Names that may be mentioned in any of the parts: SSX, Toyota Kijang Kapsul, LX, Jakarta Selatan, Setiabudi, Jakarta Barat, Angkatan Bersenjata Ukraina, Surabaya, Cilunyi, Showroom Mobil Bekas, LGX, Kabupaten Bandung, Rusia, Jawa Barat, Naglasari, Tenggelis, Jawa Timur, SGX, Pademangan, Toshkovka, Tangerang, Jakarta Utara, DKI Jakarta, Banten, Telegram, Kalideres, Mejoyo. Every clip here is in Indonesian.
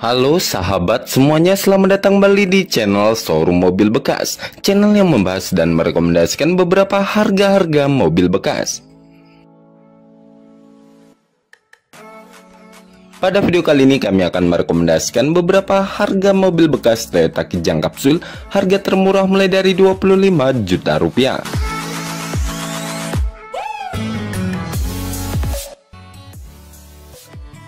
Halo sahabat semuanya, selamat datang kembali di channel Showroom Mobil Bekas, channel yang membahas dan merekomendasikan beberapa harga-harga mobil bekas. Pada video kali ini kami akan merekomendasikan beberapa harga mobil bekas Toyota Kijang Kapsul, harga termurah mulai dari 25 juta rupiah.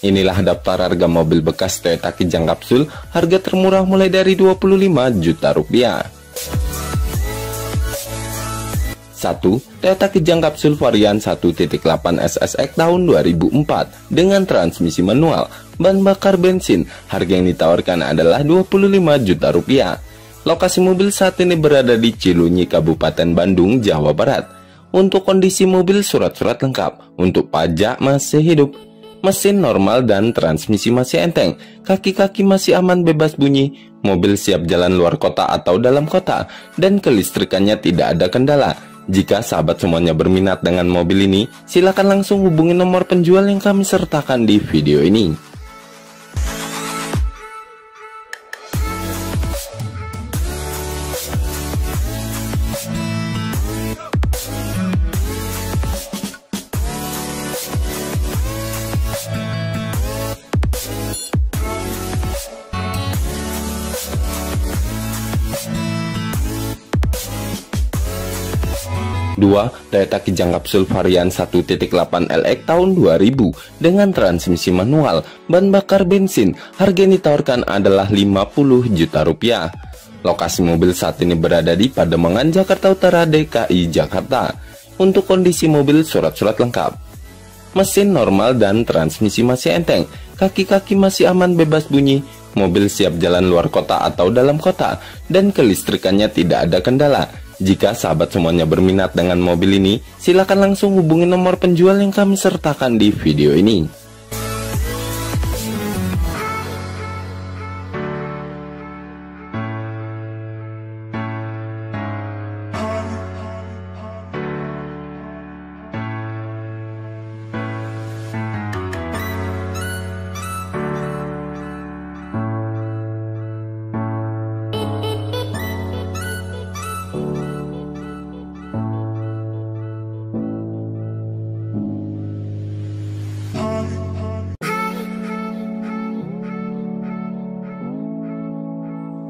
Inilah daftar harga mobil bekas Toyota Kijang Kapsul, harga termurah mulai dari 25 juta rupiah. 1. Toyota Kijang Kapsul varian 1.8 SSX tahun 2004 dengan transmisi manual, ban bakar bensin. Harga yang ditawarkan adalah 25 juta rupiah. Lokasi mobil saat ini berada di Cilunyi, Kabupaten Bandung, Jawa Barat. Untuk kondisi mobil surat-surat lengkap, untuk pajak masih hidup. Mesin normal dan transmisi masih enteng, kaki-kaki masih aman bebas bunyi, mobil siap jalan luar kota atau dalam kota, dan kelistrikannya tidak ada kendala. Jika sahabat semuanya berminat dengan mobil ini, silakan langsung hubungi nomor penjual yang kami sertakan di video ini. 2. Toyota Kijang Kapsul varian 1.8 LX tahun 2000 dengan transmisi manual, ban bakar bensin. Harga yang ditawarkan adalah 50 juta rupiah. Lokasi mobil saat ini berada di Pademangan, Jakarta Utara, DKI Jakarta. Untuk kondisi mobil surat-surat lengkap. Mesin normal dan transmisi masih enteng, kaki-kaki masih aman bebas bunyi, mobil siap jalan luar kota atau dalam kota, dan kelistrikannya tidak ada kendala. Jika sahabat semuanya berminat dengan mobil ini, silakan langsung hubungi nomor penjual yang kami sertakan di video ini.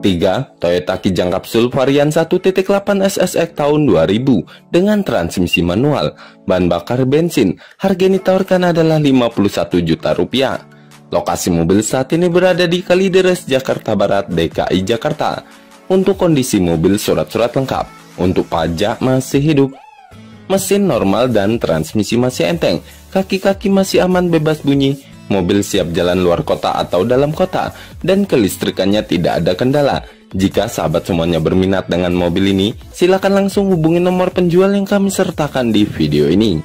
3. Toyota Kijang Kapsul varian 1.8 SSX tahun 2000 dengan transmisi manual, ban bakar bensin. Harga yang ditawarkan adalah 51 juta rupiah. Lokasi mobil saat ini berada di Kalideres, Jakarta Barat, DKI Jakarta. Untuk kondisi mobil surat-surat lengkap, untuk pajak masih hidup. Mesin normal dan transmisi masih enteng, kaki-kaki masih aman bebas bunyi. Mobil siap jalan luar kota atau dalam kota, dan kelistrikannya tidak ada kendala. Jika sahabat semuanya berminat dengan mobil ini, silakan langsung hubungi nomor penjual yang kami sertakan di video ini.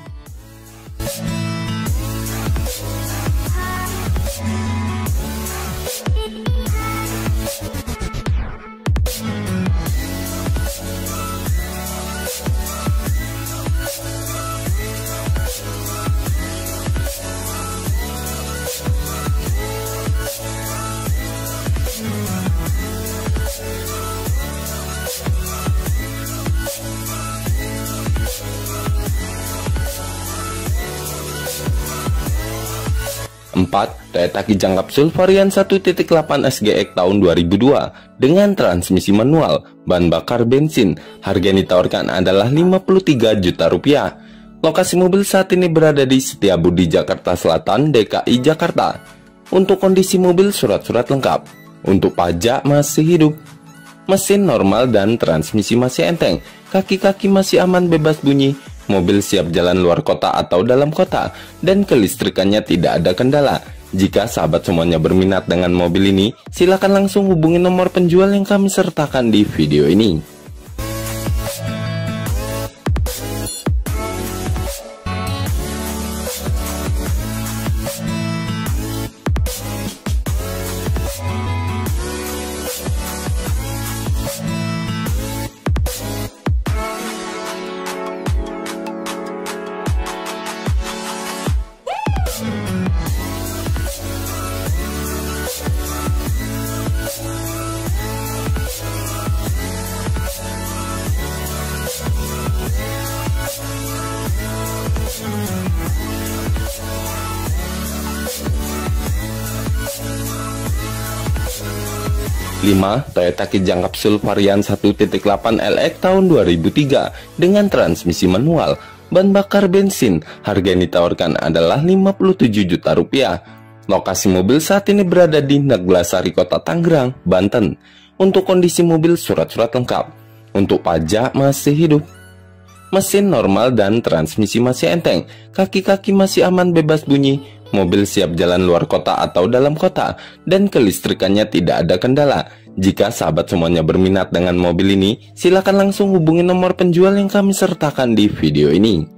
4. Toyota Kijang Kapsul varian 1.8 SGX tahun 2002 dengan transmisi manual, ban bakar bensin. Harga yang ditawarkan adalah 53 juta rupiah. Lokasi mobil saat ini berada di Setiabudi, Jakarta Selatan, DKI Jakarta. Untuk kondisi mobil surat-surat lengkap, untuk pajak masih hidup. Mesin normal dan transmisi masih enteng, kaki-kaki masih aman bebas bunyi. Mobil siap jalan luar kota atau dalam kota, dan kelistrikannya tidak ada kendala. Jika sahabat semuanya berminat dengan mobil ini, silakan langsung hubungi nomor penjual yang kami sertakan di video ini. 5 Toyota Kijang Kapsul varian 1.8 LX tahun 2003 dengan transmisi manual, ban bakar bensin. Harga yang ditawarkan adalah Rp57 juta. Lokasi mobil saat ini berada di Naglasari, Kota Tangerang, Banten. Untuk kondisi mobil, surat-surat lengkap. Untuk pajak masih hidup. Mesin normal dan transmisi masih enteng. Kaki-kaki masih aman bebas bunyi. Mobil siap jalan luar kota atau dalam kota, dan kelistrikannya tidak ada kendala. Jika sahabat semuanya berminat dengan mobil ini, silakan langsung hubungi nomor penjual yang kami sertakan di video ini.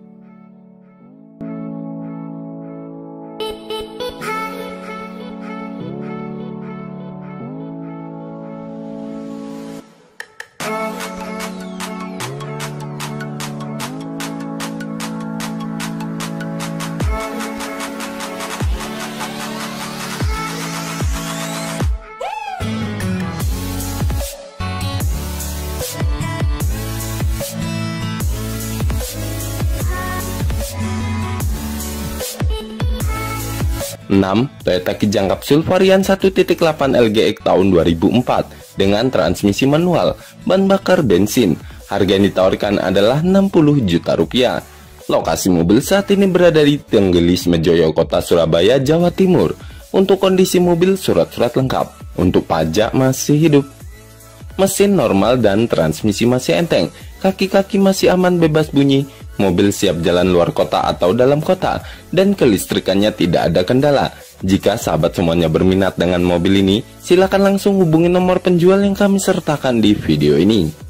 Toyota Kijang Kapsul varian 1.8 LGX tahun 2004 dengan transmisi manual, ban bakar bensin. Harga yang ditawarkan adalah Rp60 juta. Lokasi mobil saat ini berada di Tenggelis, Mejoyo, Kota Surabaya, Jawa Timur. Untuk kondisi mobil, surat-surat lengkap. Untuk pajak masih hidup. Mesin normal dan transmisi masih enteng. Kaki-kaki masih aman bebas bunyi. Mobil siap jalan luar kota atau dalam kota, dan kelistrikannya tidak ada kendala. Jika sahabat semuanya berminat dengan mobil ini, silakan langsung hubungi nomor penjual yang kami sertakan di video ini.